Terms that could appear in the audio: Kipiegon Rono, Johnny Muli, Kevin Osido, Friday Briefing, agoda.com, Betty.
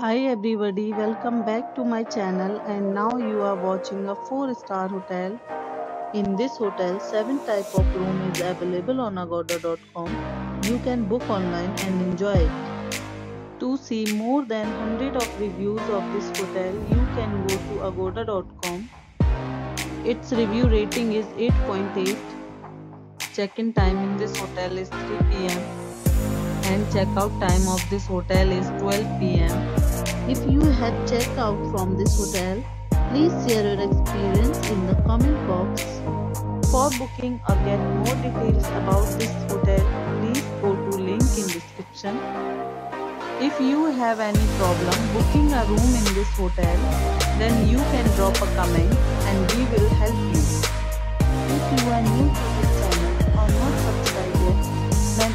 Hi everybody, welcome back to my channel, and now you are watching a 4-star hotel. In this hotel, 7 type of room is available on agoda.com. You can book online and enjoy it. To see more than 100 of reviews of this hotel, you can go to agoda.com. Its review rating is 8.8. Check-in time in this hotel is 3 p.m. and check-out time of this hotel is 12 p.m. If you have checked out from this hotel, please share your experience in the comment box. For booking or get more details about this hotel, please go to link in description. If you have any problem booking a room in this hotel, then you can drop a comment and we will help you. If you are new to this channel or not subscribed yet, then